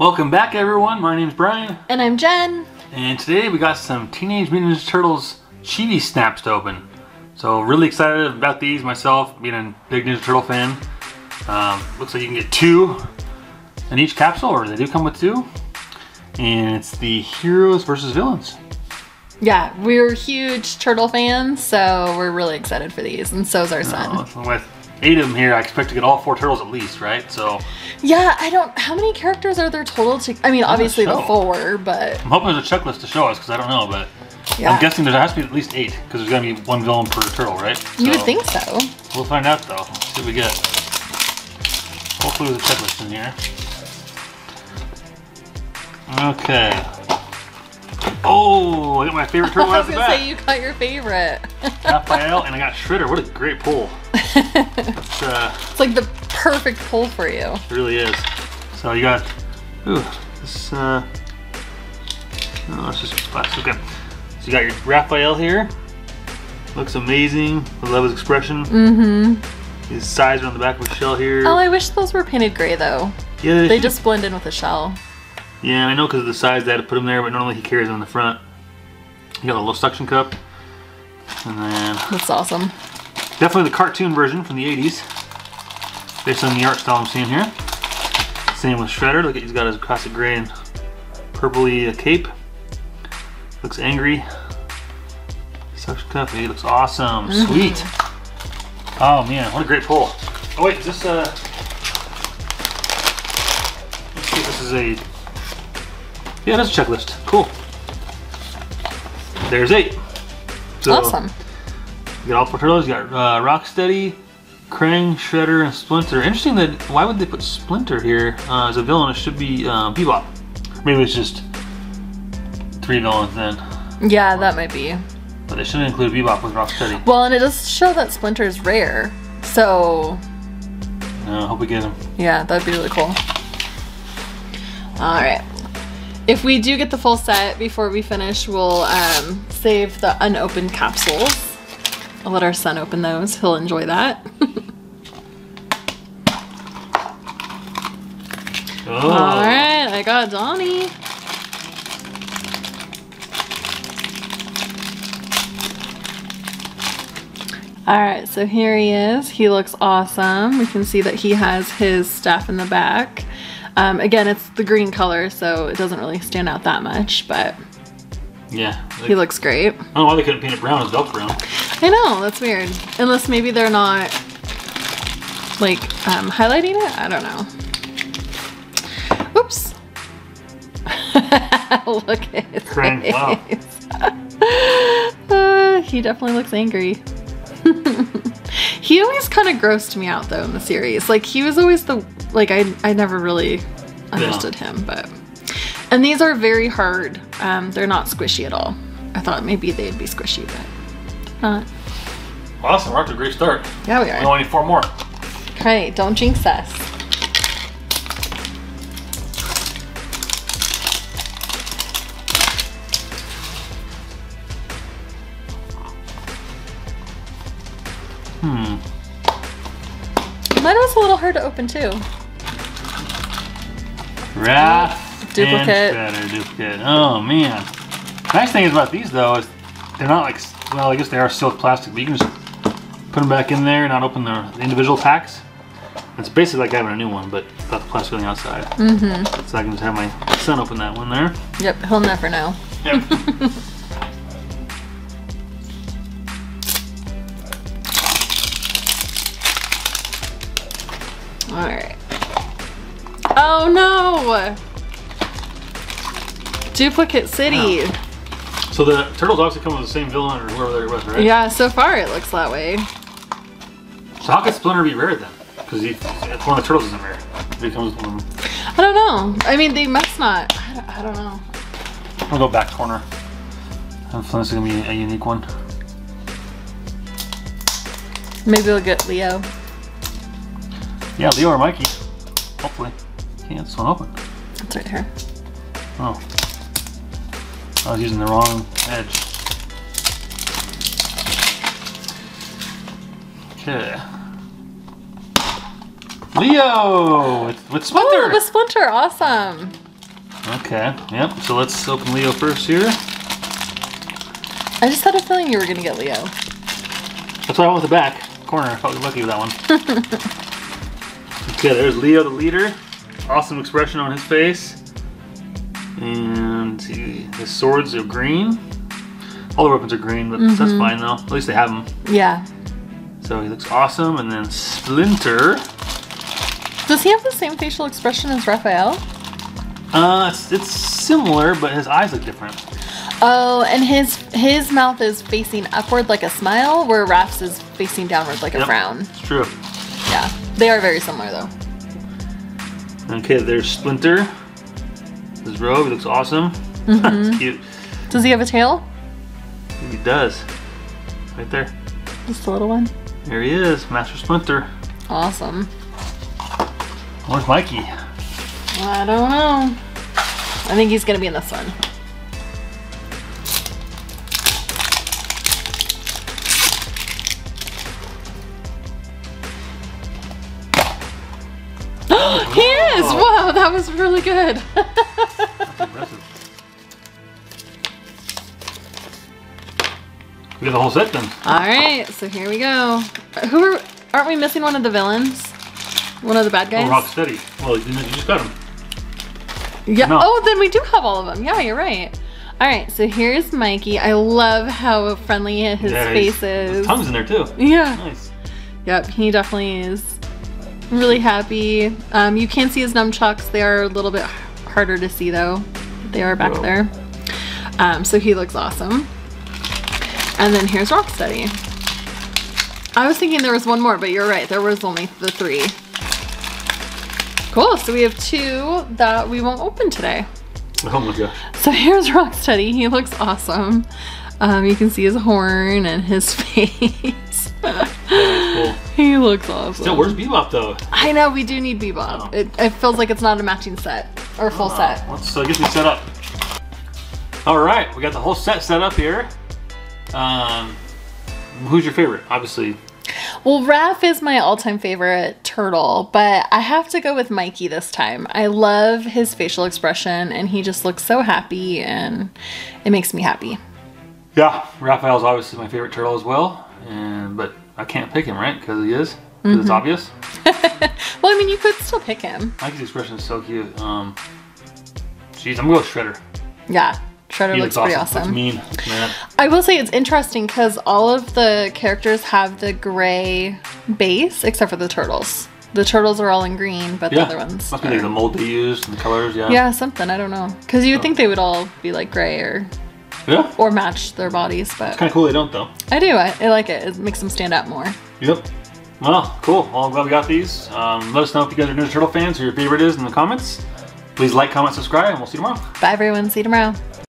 Welcome back, everyone. My name's Brian. And I'm Jen. And today we got some Teenage Mutant Ninja Turtles chibi snaps to open. So really excited about these myself, being a big Ninja Turtle fan. Looks like you can get two in each capsule, or they do come with two. And it's the heroes versus villains. Yeah, we're huge turtle fans, so we're really excited for these, and so's our son. With 8 of them here, I expect to get all 4 turtles at least, right? So. Yeah, I don't. How many characters are there total? I mean, obviously the 4, but. I'm hoping there's a checklist to show us, because I don't know, but yeah. I'm guessing there has to be at least 8, because there's going to be 1 villain per turtle, right? So you would think so. We'll find out, though. Let's see what we get. Hopefully there's a checklist in here. Okay. Oh, I got my favorite turtle out of the back. I was going to say, you got your favorite. Raphael, and I got Shredder. What a great pull. It's like the perfect pull for you. It really is. So you got, ooh, this, no, that's just plastic. Okay. So you got your Raphael here. Looks amazing. I love his expression. Mm-hmm. His sides are on the back of his shell here. Oh, I wish those were painted gray, though. Yeah. They just blend in with the shell. Yeah, I know because of the size they had to put him there, but normally he carries it on the front. You got a little suction cup, and then that's awesome. Definitely the cartoon version from the 80s, based on the art style I'm seeing here. Same with Shredder. Look, he's got his classic gray and purpley cape. Looks angry. Suction cup. He looks awesome. Mm-hmm. Sweet. Oh man, what a great pull. Oh wait, is this a? Let's see if this is a. Yeah, that's a checklist. Cool. There's 8. So, awesome. You got all 4 turtles. You got Rocksteady, Krang, Shredder, and Splinter. Interesting that why would they put Splinter here as a villain? It should be Bebop. Maybe it's just 3 villains then. Yeah, that might be. But they shouldn't include Bebop with Rocksteady. Well, and it does show that Splinter's rare. So. I hope we get him. Yeah, that'd be really cool. All right. If we do get the full set before we finish, we'll save the unopened capsules. I'll let our son open those. He'll enjoy that. Oh. All right, I got Donnie. All right, so here he is. He looks awesome. We can see that he has his stuff in the back. Again, it's the green color, so it doesn't really stand out that much, but yeah, he looks great. I don't know why they couldn't paint it brown as dark brown. I know, that's weird. Unless maybe they're not, like, highlighting it? I don't know. Oops. Look at his Krang, face. Wow. He definitely looks angry. He always kind of grossed me out, though, in the series. Like, he was always the... Like, I never really understood him, but... And these are very hard. They're not squishy at all. I thought maybe they'd be squishy, but not. Awesome. We're off to a great start. Yeah, we are. We only need 4 more. Okay, don't jinx us. Mine was a little hard to open too. Duplicate. Duplicate. Oh man. Nice thing is about these though is they're not like, well I guess they are still plastic, but you can just put them back in there and not open the individual packs. It's basically like having a new one, but without the plastic on the outside. Mm-hmm. So I can just have my son open that one there. Yep, he'll never know. Yep. All right. Oh no! Duplicate City. Oh. So the turtles obviously come with the same villain or whoever it was, right? Yeah, so far it looks that way. So how could Splinter be rare then? Because one of the turtles isn't rare. It becomes one. I don't know. I mean, they must not. I don't know. I'll go back corner. I'm feeling this is going to be a unique one. Maybe we'll get Leo. Yeah, Leo or Mikey. Hopefully. Can't this one open. It's right here. Oh. I was using the wrong edge. Okay. Leo! With Splinter! Oh, with Splinter, awesome! Okay, yep. So let's open Leo first here. I just had a feeling you were going to get Leo. That's why I went with the back corner. I felt lucky with that one. Okay, there's Leo the leader. Awesome expression on his face. And his swords are green. All the weapons are green, but that's fine though. At least they have them. Yeah. So he looks awesome. And then Splinter. Does he have the same facial expression as Raphael? It's similar, but his eyes look different. Oh, and his mouth is facing upward like a smile, where Raph's is facing downward like a frown. It's true. Yeah, they are very similar though. Okay, there's Splinter. His robe, he looks awesome. It's cute. Does he have a tail? He does. Right there. Just a little one. There he is, Master Splinter. Awesome. Where's Mikey? I don't know. I think he's gonna be in this one. He is! Whoa, that was really good. That's impressive. We got the whole set then. Alright, so here we go. Aren't we missing one of the villains? One of the bad guys? Oh, Rocksteady. Well, you just got him. Yeah. No. Oh, then we do have all of them. Yeah, you're right. All right, so here's Mikey. I love how friendly his face is. His tongue's in there too. Yeah. Nice. Yep, he definitely is really happy. You can see his nunchucks. They are a little bit harder to see though. They are back there. So he looks awesome. And then here's Rocksteady. I was thinking there was one more, but you're right. There was only the three. Cool, so we have two that we won't open today. Oh my gosh. So here's Rocksteady, he looks awesome. You can see his horn and his face. Cool. He looks awesome. Still, where's Bebop though? I know, we do need Bebop. Oh. It feels like it's not a matching set, or a full set. So I guess we set up. All right, we got the whole set set up here. Who's your favorite, obviously? Well, Raph is my all-time favorite turtle, but I have to go with Mikey this time. I love his facial expression, and he just looks so happy, and it makes me happy. Yeah, Raphael's obviously my favorite turtle as well, but I can't pick him, right? Because he is? Because it's obvious? Well, I mean, you could still pick him. Mikey's expression is so cute. Jeez, I'm going to go with Shredder. Yeah. Shredder looks pretty awesome. Looks mean, man. I will say it's interesting because all of the characters have the gray base except for the turtles. The turtles are all in green, but the other ones must be like the mold they used and the colors, yeah, something. I don't know, because you would think they would all be like gray or match their bodies, but it's kind of cool they don't though. I do. I like it. It makes them stand out more. Yep. Well, cool. Well, I'm glad we got these. Let us know if you guys are Ninja Turtle fans or your favorite is in the comments. Please like, comment, subscribe, and we'll see you tomorrow. Bye everyone. See you tomorrow.